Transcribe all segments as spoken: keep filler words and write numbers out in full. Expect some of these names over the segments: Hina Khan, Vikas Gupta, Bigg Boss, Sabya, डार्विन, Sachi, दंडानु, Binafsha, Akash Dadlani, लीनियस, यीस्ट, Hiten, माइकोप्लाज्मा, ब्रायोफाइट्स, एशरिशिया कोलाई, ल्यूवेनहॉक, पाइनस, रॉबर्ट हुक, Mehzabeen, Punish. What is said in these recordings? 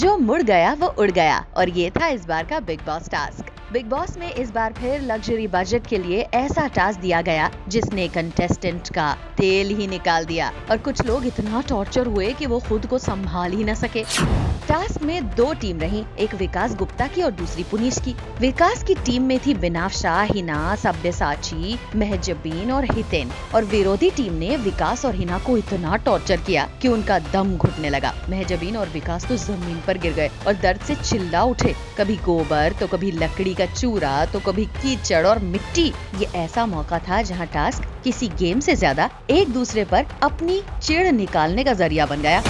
जो मुड़ गया वो उड़ गया। और ये था इस बार का Bigg Boss task. Bigg Boss में इस बार फिर लग्जरी बजट के लिए ऐसा टास्क दिया गया जिसने कंटेस्टेंट का तेल ही निकाल दिया और कुछ लोग इतना टॉर्चर हुए कि वो खुद को संभाल ही न सके। टास्क में दो टीम रही, एक विकास गुप्ता की और दूसरी पुनीश की। विकास की टीम में थी बिनाफ्शा, हिना, सब्य, साची, मेहजबीन और हितेन। और विरोधी टीम ने विकास और हिना को इतना टॉर्चर किया कि उनका दम घुटने लगा। मेहजबीन और विकास तो जमीन पर गिर गए और दर्द से चिल्ला उठे। कभी गोबर तो कभी लकड़ी का चूरा तो कभी कीचड़ और मिट्टी। ये ऐसा मौका था जहां टास्क किसी गेम से ज्यादा एक दूसरे पर अपनी चिढ़ निकालने का जरिया बन गया।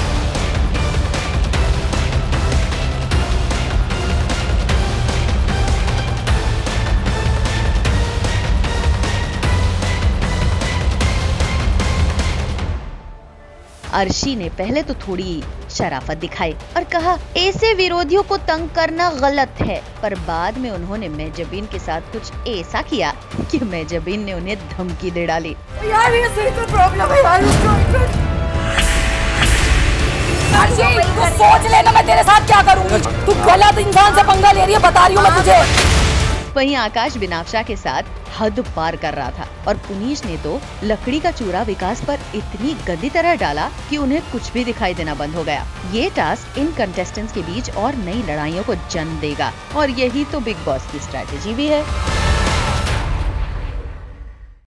अर्शी ने पहले तो थोड़ी शराफत दिखाई और कहा ऐसे विरोधियों को तंग करना गलत है, पर बाद में उन्होंने मेहजबीन के साथ कुछ ऐसा किया कि मेहजबीन ने उन्हें धमकी दे डाली। यार ये सही तो प्रॉब्लम है यार। अर्शी तू सोच लेना मैं तेरे साथ क्या करूँगी। तू गलत इंसान से पंगा ले रही है, बता रही हूँ मैं तुझे। वहीं आकाश बिनाफ्शा के साथ हद पार कर रहा था और पुनीश ने तो लकड़ी का चूरा विकास पर इतनी गंदी तरह डाला कि उन्हें कुछ भी दिखाई देना बंद हो गया। ये टास्क इन कंटेस्टेंट्स के बीच और नई लड़ाइयों को जन्म देगा और यही तो बिग बॉस की स्ट्रैटेजी भी है।